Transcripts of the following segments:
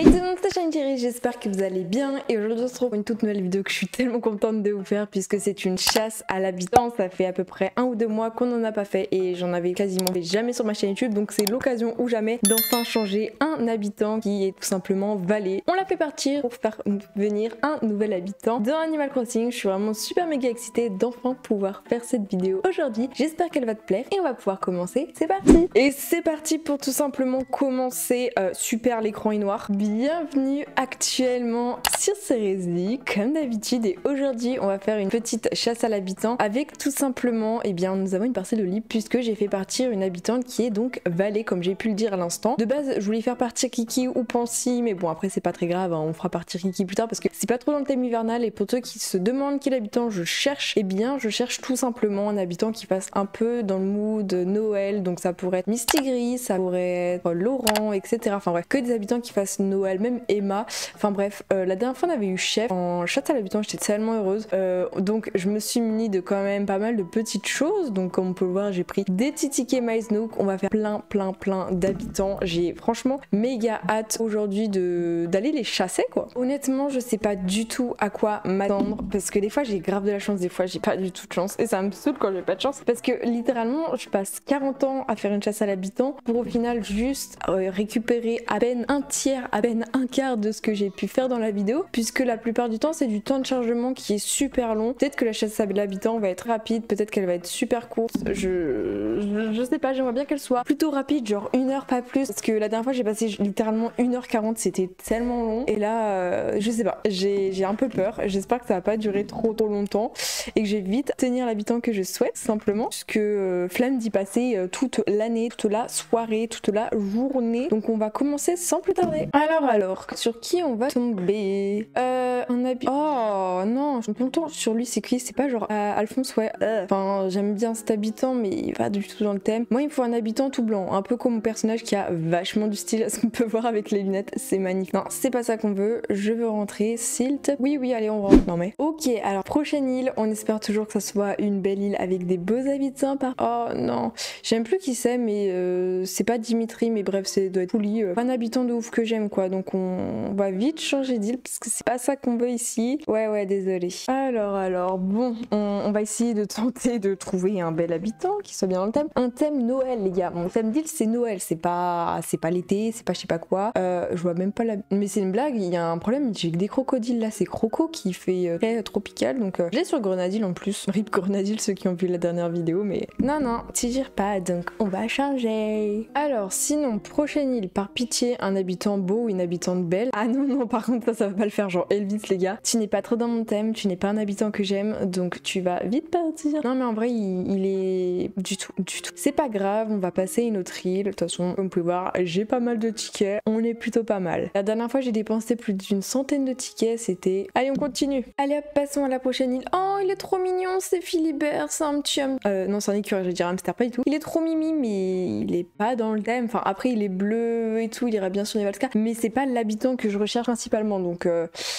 Hey tout le monde, c'est Charline Cherry, j'espère que vous allez bien et aujourd'hui on se retrouve pour une toute nouvelle vidéo que je suis tellement contente de vous faire puisque c'est une chasse à l'habitant. Ça fait à peu près 1 ou 2 mois qu'on n'en a pas fait et j'en avais quasiment fait jamais sur ma chaîne YouTube, donc c'est l'occasion ou jamais d'enfin changer un habitant qui est tout simplement Valé. On l'a fait partir pour faire venir un nouvel habitant dans Animal Crossing. Je suis vraiment super méga excitée d'enfin pouvoir faire cette vidéo aujourd'hui. J'espère qu'elle va te plaire et on va pouvoir commencer. C'est parti! Et c'est parti pour tout simplement commencer. Super, l'écran est noir. Bienvenue actuellement sur Céresy, comme d'habitude, et aujourd'hui on va faire une petite chasse à l'habitant avec tout simplement, et bien nous avons une parcelle de libre puisque j'ai fait partir une habitante qui est donc Valé, comme j'ai pu le dire à l'instant. De base je voulais faire partir Kiki ou Pansy, mais bon après c'est pas très grave, hein, on fera partir Kiki plus tard parce que c'est pas trop dans le thème hivernal, et pour ceux qui se demandent quel habitant je cherche, et bien je cherche tout simplement un habitant qui fasse un peu dans le mood Noël, donc ça pourrait être Misty Gris, ça pourrait être Laurent, etc. Enfin bref, que des habitants qui fassent Noël, même Emma, enfin bref, la dernière fois on avait eu Chef en chasse à l'habitant, j'étais tellement heureuse, donc je me suis munie de quand même pas mal de petites choses. Donc comme on peut le voir, j'ai pris des petits tickets Miles Nook, on va faire plein d'habitants. J'ai franchement méga hâte aujourd'hui d'aller les chasser, quoi. Honnêtement je sais pas du tout à quoi m'attendre parce que des fois j'ai grave de la chance, des fois j'ai pas du tout de chance, et ça me saoule quand j'ai pas de chance parce que littéralement je passe 40 ans à faire une chasse à l'habitant pour au final juste récupérer à peine un quart de ce que j'ai pu faire dans la vidéo, puisque la plupart du temps c'est du temps de chargement qui est super long. Peut-être que la chasse à l'habitant va être rapide, peut-être qu'elle va être super courte, je sais pas, j'aimerais bien qu'elle soit plutôt rapide, genre 1 heure pas plus, parce que la dernière fois j'ai passé littéralement 1h40, c'était tellement long, et là je sais pas, j'ai un peu peur. J'espère que ça va pas durer trop longtemps et que j'ai vite tenir l'habitant que je souhaite simplement, puisque flemme d'y passer toute l'année, toute la soirée, toute la journée. Donc on va commencer sans plus tarder. Alors, sur qui on va tomber? Un habitant... Oh non, je me contente sur lui, c'est qui? C'est pas genre Alphonse, ouais. Enfin, j'aime bien cet habitant, mais il va du tout dans le thème. Moi, il me faut un habitant tout blanc, un peu comme mon personnage qui a vachement du style, ce qu'on peut voir avec les lunettes, c'est magnifique. Non, c'est pas ça qu'on veut, je veux rentrer, s'il te... Oui, allez, on rentre. Non mais... Ok, alors, prochaine île, on espère toujours que ça soit une belle île avec des beaux habitants par... Oh non, j'aime plus qui c'est, mais c'est pas Dimitri, mais bref, c'est doit être Poli. Un habitant de ouf que j'aime, quoi. Donc on va vite changer d'île parce que c'est pas ça qu'on veut ici. Ouais, désolé. Alors, bon, on va essayer de tenter de trouver un bel habitant qui soit bien dans le thème. Un thème Noël, les gars. Mon thème d'île, c'est Noël. C'est pas l'été, c'est pas je sais pas quoi. Je vois même pas la... Mais c'est une blague, il y a un problème. J'ai des crocodiles là. C'est Croco qui fait très tropical. Donc j'ai sur Grenadille en plus. RIP Grenadille, ceux qui ont vu la dernière vidéo, mais... Non, t'y gires pas. Donc on va changer. Alors, sinon, prochaine île, par pitié, un habitant beau ou une habitante belle. Ah non, par contre ça va pas le faire, genre Elvis, les gars, tu n'es pas trop dans mon thème, tu n'es pas un habitant que j'aime, donc tu vas vite partir. Non mais en vrai il est du tout. C'est pas grave, on va passer une autre île. De toute façon comme vous pouvez voir j'ai pas mal de tickets, on est plutôt pas mal. La dernière fois j'ai dépensé plus d'une centaine de tickets, c'était... Allez on continue. Allez hop, passons à la prochaine île. Oh il est trop mignon, c'est Philibert, c'est un petit homme. Non c'est un écureuil, je vais dire hamster, pas du tout. Il est trop mimi mais il est pas dans le thème, enfin après il est bleu et tout, il irait bien sur Nevalska, mais c'est pas l'habitant que je recherche principalement, donc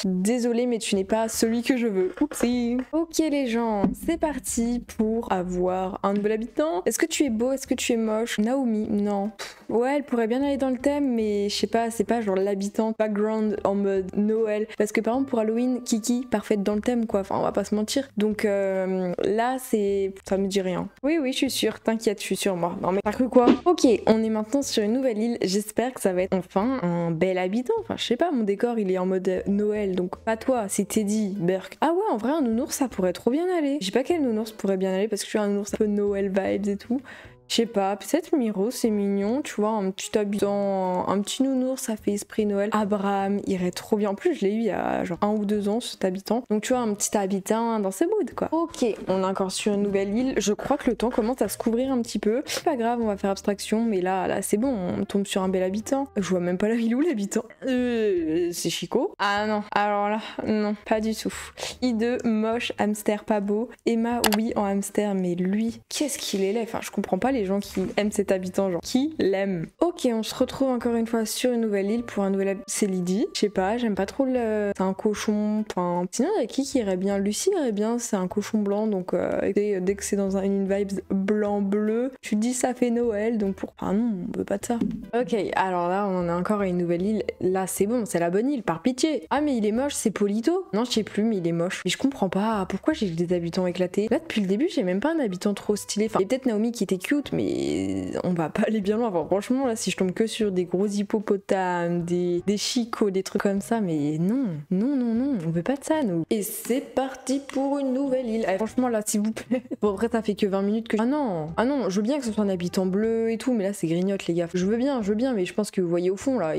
désolé mais tu n'es pas celui que je veux. Oupsie. Ok les gens, c'est parti pour avoir un nouvel habitant. Est-ce que tu es beau? Est-ce que tu es moche? Naomi, non. Ouais, elle pourrait bien aller dans le thème, mais je sais pas, c'est pas genre l'habitant background en mode Noël, parce que par exemple pour Halloween, Kiki, parfaite dans le thème, quoi, enfin on va pas se mentir. Donc là c'est... ça me dit rien. Oui, je suis sûre, t'inquiète, je suis sûre moi. Non mais t'as cru quoi? Ok, on est maintenant sur une nouvelle île, j'espère que ça va être enfin un bel habitant. Enfin je sais pas, mon décor il est en mode Noël, donc pas toi, c'est Teddy Burke. Ah ouais, en vrai un nounours ça pourrait trop bien aller. Je sais pas quel nounours pourrait bien aller parce que je suis un nounours un peu Noël vibes et tout. Je sais pas, peut-être Miro, c'est mignon, tu vois, un petit habitant, un petit nounours, ça fait esprit Noël. Abraham irait trop bien, en plus je l'ai eu il y a genre 1 ou 2 ans cet habitant, donc tu vois, un petit habitant dans ce mood, quoi. Ok, on est encore sur une nouvelle île, je crois que le temps commence à se couvrir un petit peu, c'est pas grave, on va faire abstraction, mais là c'est bon, on tombe sur un bel habitant. Je vois même pas la ville où l'habitant, c'est Chico. Ah non, alors là, non, pas du tout. Hideux, moche, hamster pas beau, Emma oui en hamster, mais lui, qu'est-ce qu'il élève, enfin je comprends pas les les gens qui aiment cet habitant, genre qui l'aiment. Ok, on se retrouve encore une fois sur une nouvelle île pour un nouvel habitant. C'est Lydie. Je sais pas, j'aime pas trop le... C'est un cochon, enfin... Sinon, il y a qui irait bien? Lucie irait bien, c'est un cochon blanc, donc dès que c'est dans une vibe blanc-bleu, tu te dis ça fait Noël, donc pour... Ah non, on veut pas de ça. Ok, alors là, on en a encore à une nouvelle île. Là, c'est bon, c'est la bonne île, par pitié. Ah, mais il est moche, c'est Polito. Non, je sais plus, mais il est moche. Mais je comprends pas pourquoi j'ai des habitants éclatés. Là, depuis le début, j'ai même pas un habitant trop stylé. Enfin, il y a peut-être Naomi qui était cute, mais on va pas aller bien loin. Enfin, franchement, là, si je tombe que sur des gros hippopotames, des chicots, des trucs comme ça, mais non, non, non, non, on veut pas de ça, nous. Et c'est parti pour une nouvelle île. Allez, franchement, là, s'il vous plaît. Bon, après, ça fait que 20 minutes que... ah non, je veux bien que ce soit un habitant bleu et tout, mais là, c'est grignote, les gars. Je veux bien, mais je pense que vous voyez au fond, là,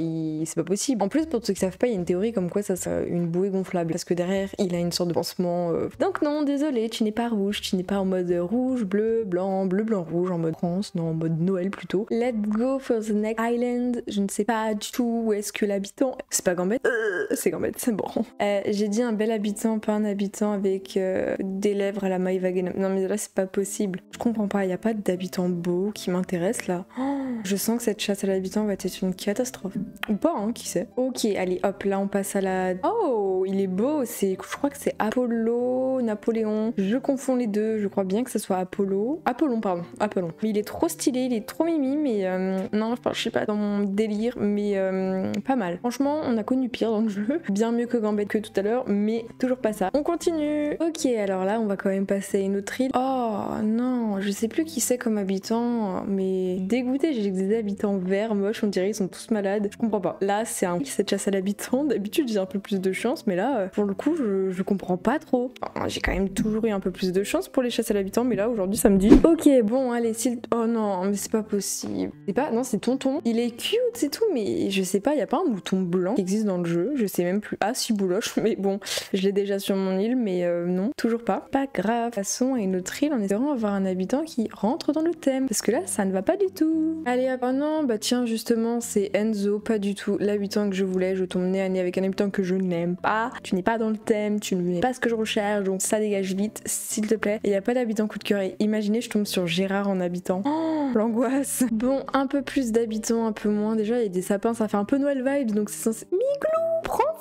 c'est pas possible. En plus, pour ceux qui savent pas, il y a une théorie comme quoi ça c'est une bouée gonflable, parce que derrière, il a une sorte de pansement. Donc non, désolé, tu n'es pas rouge, tu n'es pas en mode rouge, bleu, blanc, rouge, en mode France, non, en mode Noël plutôt. Let's go for the next island. Je ne sais pas du tout où est-ce que l'habitant... C'est pas Gambette? C'est Gambette, c'est bon. J'ai dit un bel habitant, pas un habitant avec des lèvres à la maille vagina. Non mais là, c'est pas possible. Je comprends pas, il n'y a pas d'habitant beau qui m'intéresse là. Oh, je sens que cette chasse à l'habitant va être une catastrophe. Ou pas, hein, qui sait. Ok, allez, hop, là, on passe à la... Oh, il est beau, c'est... Je crois que c'est Apollo, Napoléon. Je confonds les deux, je crois bien que ce soit Apollon, pardon, Apollon. Mais il est trop stylé, il est trop mimi, mais... non, je sais pas, dans mon délire, mais pas mal. Franchement, on a connu pire dans le jeu. Bien mieux que Gambette que tout à l'heure, mais toujours pas ça. On continue. Ok, alors là, on va quand même passer à une autre île. Oh, non, je sais plus qui c'est comme habitant, mais dégoûté, j'ai des habitants verts, moches, on dirait ils sont tous malades. Je comprends pas. Là, c'est un... cette chasse à l'habitant. D'habitude, j'ai un peu plus de chance, mais là, pour le coup, je comprends pas trop. Enfin, j'ai quand même toujours eu un peu plus de chance pour les chasses à l'habitant, mais là, aujourd'hui, ça me dit... Ok, bon, allez, si... Oh non, mais c'est pas possible. C'est pas... Non, c'est Tonton. Il est cute, c'est tout, mais je sais pas, y a pas un mouton blanc qui existe dans le jeu. Je sais même plus. Ah, si, Bouloche, mais bon, je l'ai déjà sur mon île, mais non, toujours pas. Pas grave. Passons à une autre île en espérant avoir un habitant qui rentre dans le thème, parce que là, ça ne va pas du tout. Allez, ah bah non, bah tiens, justement, c'est Enzo, pas du tout l'habitant que je voulais. Je tombe nez à nez avec un habitant que je n'aime pas. Tu n'es pas dans le thème, tu n'es pas ce que je recherche, donc ça dégage vite, s'il te plaît. Il n'y a pas d'habitant coup de cœur. Et imaginez, je tombe sur Gérard en habitant. Oh, l'angoisse. Bon, un peu plus d'habitants, un peu moins. Déjà, il y a des sapins, ça fait un peu Noël vibes, donc c'est censé... Miglou!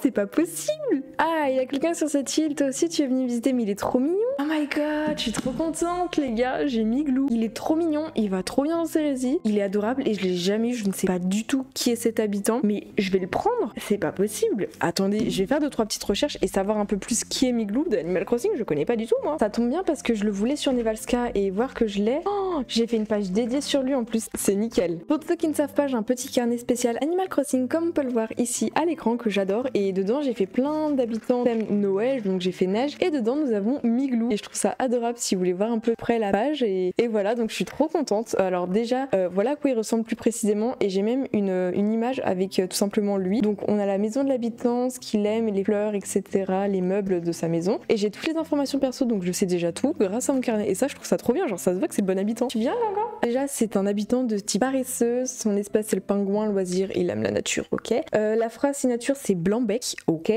C'est pas possible. Ah, il y a quelqu'un sur cette île, toi aussi tu es venu visiter, mais il est trop mignon. Oh my god, je suis trop contente les gars, j'ai Miglou. Il est trop mignon, il va trop bien en Céresy, il est adorable et je l'ai jamais eu, je ne sais pas du tout qui est cet habitant, mais je vais le prendre, c'est pas possible. Attendez, je vais faire 2-3 petites recherches et savoir un peu plus qui est Miglou d'Animal Crossing, je connais pas du tout moi. Ça tombe bien parce que je le voulais sur Nevalska et voir que je l'ai, oh, j'ai fait une page dédiée sur lui en plus, c'est nickel. Pour ceux qui ne savent pas, j'ai un petit carnet spécial Animal Crossing comme on peut le voir ici à l'écran que j'adore et dedans j'ai fait plein d'habitants thème Noël, donc j'ai fait neige et dedans nous avons Miglou et je trouve ça adorable si vous voulez voir un peu près la page et voilà, donc je suis trop contente. Alors déjà voilà à quoi il ressemble plus précisément et j'ai même une image avec tout simplement lui, donc on a la maison de l'habitant, ce qu'il aime, les fleurs, etc, les meubles de sa maison et j'ai toutes les informations perso, donc je sais déjà tout grâce à mon carnet et ça je trouve ça trop bien, genre ça se voit que c'est le bon habitant. Tu viens là encore? Déjà c'est un habitant de type paresseux, son espace c'est le pingouin, le loisir, il aime la nature, ok. La phrase signature c'est Blanc-Bec, ok.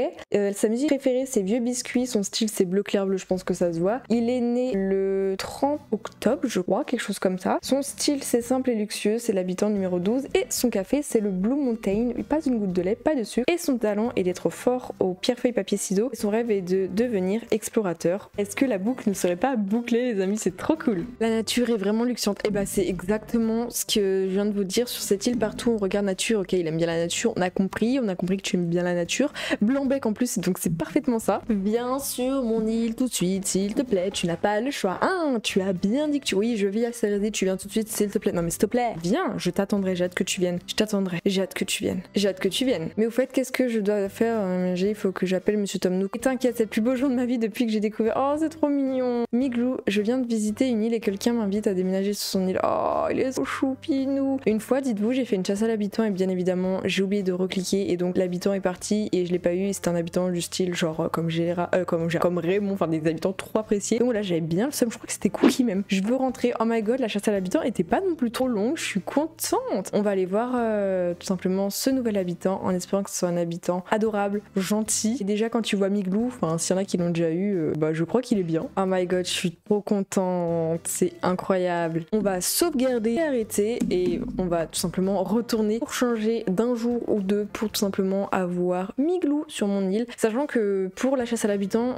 Sa musique préférée c'est Vieux Biscuit, son style c'est bleu clair bleu, je pense que ça se voit. Il est né le 30 octobre je crois, quelque chose comme ça. Son style c'est simple et luxueux, c'est l'habitant numéro 12 et son café c'est le Blue Mountain, pas une goutte de lait, pas de sucre et son talent est d'être fort au pierre feuille papier ciseaux et son rêve est de devenir explorateur. Est-ce que la boucle ne serait pas bouclée les amis, c'est trop cool. La nature est vraiment luxuante, et bah c'est exactement ce que je viens de vous dire sur cette île, partout on regarde nature, ok il aime bien la nature, on a compris que tu aimes bien la nature. Blanc-Bec en plus, donc c'est parfaitement ça. Viens sur mon île tout de suite, s'il te plaît, tu n'as pas le choix. Hein, tu as bien dit que tu... Oui, je vis à Céresy, tu viens tout de suite, s'il te plaît. Non mais s'il te plaît, viens, je t'attendrai, j'ai hâte que tu viennes. Je t'attendrai, j'ai hâte que tu viennes. J'ai hâte que tu viennes. Mais au fait, qu'est-ce que je dois faire? Il faut que j'appelle Monsieur Tom Nook. Et t'inquiète, c'est le plus beau jour de ma vie depuis que j'ai découvert... Oh, c'est trop mignon. Miglou, je viens de visiter une île et quelqu'un m'invite à déménager sur son île. Oh, il est trop choupinou. Une fois, dites-vous, j'ai fait une chasse à l'habitant et bien évidemment, j'ai oublié de recliquer et donc l'habitant est parti et je l'ai pas eu. C'est un habitant du style genre comme Raymond, enfin des habitants trop trop apprécié. Donc là j'avais bien le seum, je crois que c'était Cookie même. Je veux rentrer, oh my god, la chasse à l'habitant était pas non plus trop longue, je suis contente. On va aller voir tout simplement ce nouvel habitant en espérant que ce soit un habitant adorable, gentil. Et déjà quand tu vois Miglou, enfin s'il y en a qui l'ont déjà eu, bah je crois qu'il est bien. Oh my god, je suis trop contente, c'est incroyable. On va sauvegarder, arrêter et on va tout simplement retourner pour changer d'un jour ou deux pour tout simplement avoir Miglou sur mon île. Sachant que pour la chasse à l'habitant,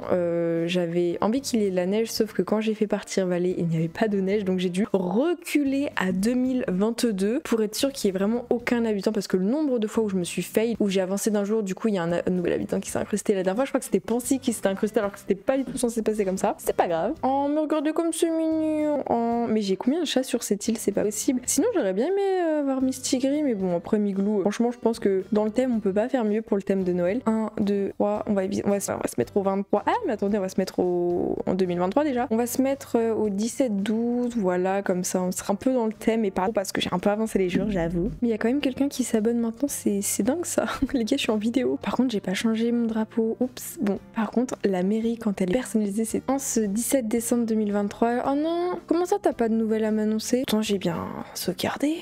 j'avais envie qu'il y ait de la neige, sauf que quand j'ai fait partir Valé, il n'y avait pas de neige, donc j'ai dû reculer à 2022 pour être sûr qu'il n'y ait vraiment aucun habitant, parce que le nombre de fois où je me suis fail, où j'ai avancé d'un jour, du coup il y a un nouvel habitant qui s'est incrusté. La dernière fois je crois que c'était Pansy qui s'était incrusté alors que c'était pas du tout censé passer comme ça. C'est pas grave. Oh mais regardez comme c'est mignon. Oh, mais j'ai combien de chats sur cette île, c'est pas possible. Sinon j'aurais bien aimé voir Misty Gris, mais bon après Miglou, franchement je pense que dans le thème on peut pas faire mieux pour le thème de Noël. 1, 2, 3, on va se mettre au 23. Ah mais attendez, on va se mettre en 2023 déjà. On va se mettre au 17-12, voilà, comme ça on sera un peu dans le thème et pas parce que j'ai un peu avancé les jours, j'avoue. Mais il y a quand même quelqu'un qui s'abonne maintenant, c'est dingue ça. Les gars, je suis en vidéo. Par contre, j'ai pas changé mon drapeau. Oups. Bon, par contre, la mairie quand elle est personnalisée, c'est en ce 17 décembre 2023. Oh non, comment ça t'as pas de nouvelles à m'annoncer? Pourtant, j'ai bien sauvegardé.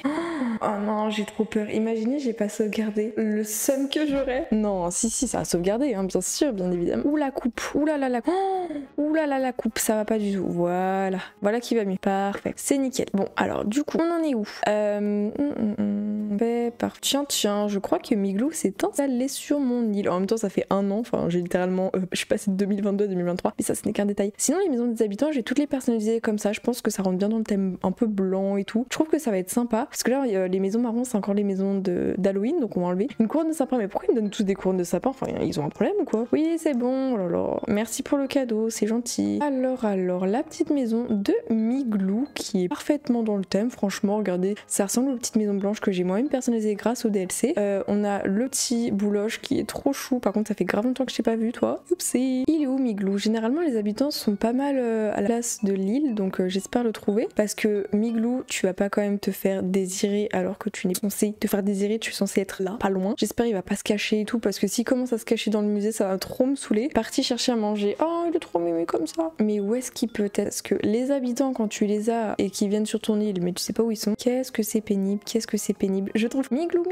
Oh non, j'ai trop peur. Imaginez, j'ai pas sauvegardé. Le seum que j'aurais. Non, si, ça a sauvegardé, hein, bien sûr, bien évidemment. Ouh la coupe. Ouh là là la coupe. Ouh là là la coupe, ça va pas du tout. Voilà. Voilà qui va mieux. Parfait. C'est nickel. Bon, alors du coup, on en est où? Tiens, je crois que Miglou s'est installé sur mon île. En même temps, ça fait un an. Enfin, j'ai littéralement, je suis passée de 2022 à 2023. Mais ça, ce n'est qu'un détail. Sinon, les maisons des habitants, j'ai toutes les personnalisées comme ça. Je pense que ça rentre bien dans le thème un peu blanc et tout. Je trouve que ça va être sympa. Parce que là, les maisons marron, c'est encore les maisons d'Halloween. Donc, on va enlever une couronne de sapin. Mais pourquoi ils me donnent tous des couronnes de sapin? Enfin, ils ont un problème ou quoi? Oui, c'est bon. Oh là là. Merci pour le cadeau. C'est gentil. Alors, la petite maison de Miglou qui est parfaitement dans le thème. Franchement, regardez, ça ressemble aux petites maisons blanches que j'ai moi-même personnalisées grâce au DLC. On a le petit Bouloche qui est trop chou. Par contre, ça fait grave longtemps que je t'ai pas vu, toi. Oupsie. Il est où Miglou? Généralement, les habitants sont pas mal à la place de l'île, donc j'espère le trouver. Parce que Miglou, tu vas pas quand même te faire désirer alors que tu n'es censé te faire désirer, tu es censé être là, pas loin. J'espère il va pas se cacher et tout, parce que s'il commence à se cacher dans le musée, ça va trop me saouler. Parti chercher à manger. Oh, il est trop mimi comme ça. Mais où est-ce qu'il peut être? Parce que les habitants, quand tu les as et qu'ils viennent sur ton île, mais tu sais pas où ils sont. Qu'est-ce que c'est pénible? Qu'est-ce que c'est pénible? Je trouve. Miglou,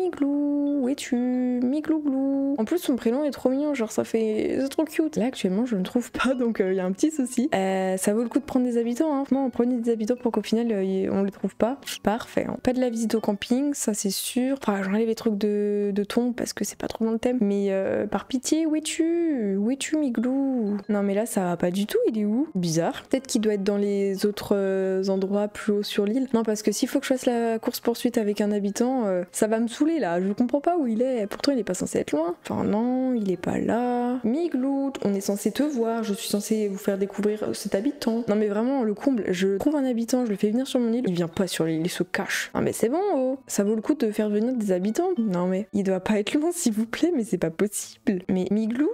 où es-tu? Miglou. En plus, son prénom est trop mignon, genre ça fait. C'est trop cute. Là, actuellement, je ne trouve pas, donc il y a un petit souci. Ça vaut le coup de prendre des habitants, hein. Non, on prenait des habitants pour qu'au final, on les trouve pas. Parfait. Hein. Pas de la visite au camping, ça c'est sûr. Enfin, j'enlève les trucs de tombe parce que c'est pas trop dans le thème. Mais par pitié, où es-tu? Où es-tu, Miglou? Non, mais là, ça va pas du tout. Il est où? Bizarre. Peut-être qu'il doit être dans les autres endroits plus haut sur l'île. Non, parce que s'il faut que je fasse la course-poursuite avec un habitant, ça va me saouler là, je comprends pas où il est, pourtant il est pas censé être loin. Enfin non, il est pas là. Miglou, on est censé te voir, je suis censé vous faire découvrir cet habitant. Non mais vraiment, le comble, je trouve un habitant, je le fais venir sur mon île, il vient pas sur l'île, il se cache. Ah mais c'est bon, oh. Ça vaut le coup de faire venir des habitants. Non mais, il doit pas être loin s'il vous plaît, mais c'est pas possible. Mais Miglou,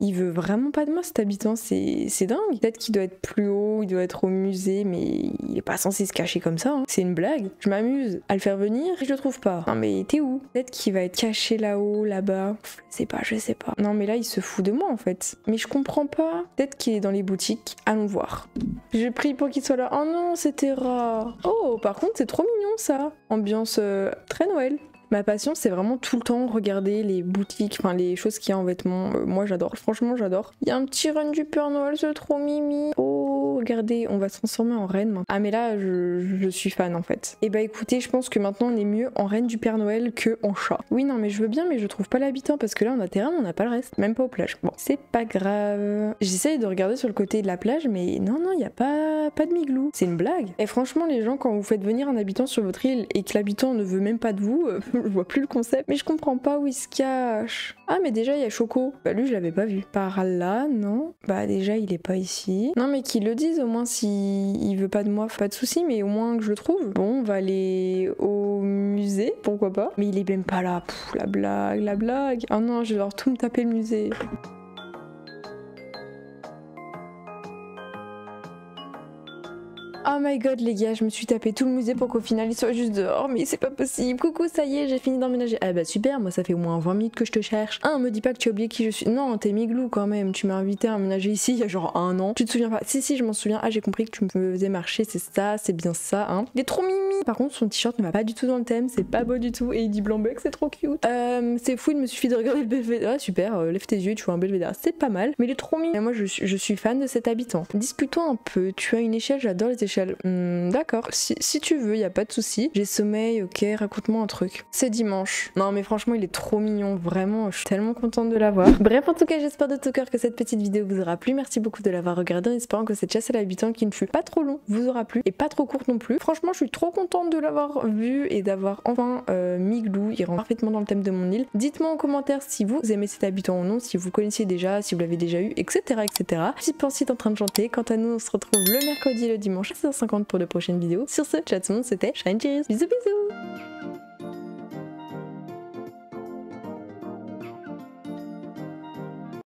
il veut vraiment pas de moi cet habitant, c'est dingue. Peut-être qu'il doit être plus haut, il doit être au musée, mais il est pas censé se cacher comme ça, hein. C'est une blague, je m'amuse à le faire venir et je le trouve pas. Non mais t'es où? Peut-être qu'il va être caché là-haut, là-bas. Je sais pas. Non mais là il se fout de moi en fait. Mais je comprends pas. Peut-être qu'il est dans les boutiques. Allons voir. Je prie pour qu'il soit là. Oh non, c'était rare. Oh par contre c'est trop mignon ça. Ambiance très Noël. Ma passion, c'est vraiment tout le temps regarder les boutiques, enfin les choses qu'il y a en vêtements. Moi, j'adore. Franchement, j'adore. Il y a un petit run du Père Noël, c'est trop mimi. Oh, regardez, on va se transformer en reine maintenant. Ah, mais là, je suis fan en fait. Et bah écoutez, je pense que maintenant, on est mieux en reine du Père Noël que en chat. Oui, non, mais je veux bien, mais je trouve pas l'habitant parce que là, on a terrain, on n'a pas le reste. Même pas aux plages. Bon, c'est pas grave. J'essaye de regarder sur le côté de la plage, mais non, il n'y a pas de Miglou. C'est une blague. Et franchement, les gens, quand vous faites venir un habitant sur votre île et que l'habitant ne veut même pas de vous, je vois plus le concept, mais je comprends pas où il se cache. Ah mais déjà il y a Choco. Bah lui je l'avais pas vu. Par là non. Bah déjà il est pas ici. Non mais qu'ils le disent au moins s'il veut pas de moi, pas de soucis, mais au moins que je le trouve. Bon on va aller au musée, pourquoi pas. Mais il est même pas là. Pff, la blague. Oh non je vais devoir tout me taper le musée. Oh my god les gars, je me suis tapé tout le musée pour qu'au final il soit juste dehors, mais c'est pas possible. Coucou, ça y est, j'ai fini d'emménager. Ah bah super, moi ça fait au moins 20 minutes que je te cherche. Ah, me dis pas que tu as oublié qui je suis. Non, t'es Miglou quand même, tu m'as invité à emménager ici il y a genre 1 an. Tu te souviens pas? Si si, je m'en souviens. Ah, j'ai compris que tu me faisais marcher, c'est ça, c'est bien ça, hein. Il est trop mimi. Par contre, son t-shirt ne va pas du tout dans le thème, c'est pas beau du tout, et il dit blanc bec, c'est trop cute. C'est fou, il me suffit de regarder le belvédère. Ah, super, lève tes yeux, tu vois un belvédère, c'est pas mal, mais il est trop mimi. Et moi je suis fan de cet habitant. Discutons un peu, tu as une échelle, j'adore les échelles. D'accord, si tu veux, y a pas de souci. J'ai sommeil, ok, raconte-moi un truc. C'est dimanche. Non mais franchement, il est trop mignon, vraiment, je suis tellement contente de l'avoir. Bref, en tout cas, j'espère de tout cœur que cette petite vidéo vous aura plu. Merci beaucoup de l'avoir regardée, en espérant que cette chasse à l'habitant qui ne fut pas trop long vous aura plu et pas trop courte non plus. Franchement, je suis trop contente de l'avoir vu et d'avoir enfin Miglou, il rentre parfaitement dans le thème de mon île. Dites-moi en commentaire si vous aimez cet habitant ou non, si vous connaissiez déjà, si vous l'avez déjà eu, etc. etc. Petite Pansy est en train de chanter. Quant à nous, on se retrouve le mercredi et le dimanche à 16h50 pour de prochaines vidéos. Sur ce, ciao tout le monde, c'était Charline Cherry. Bisous bisous.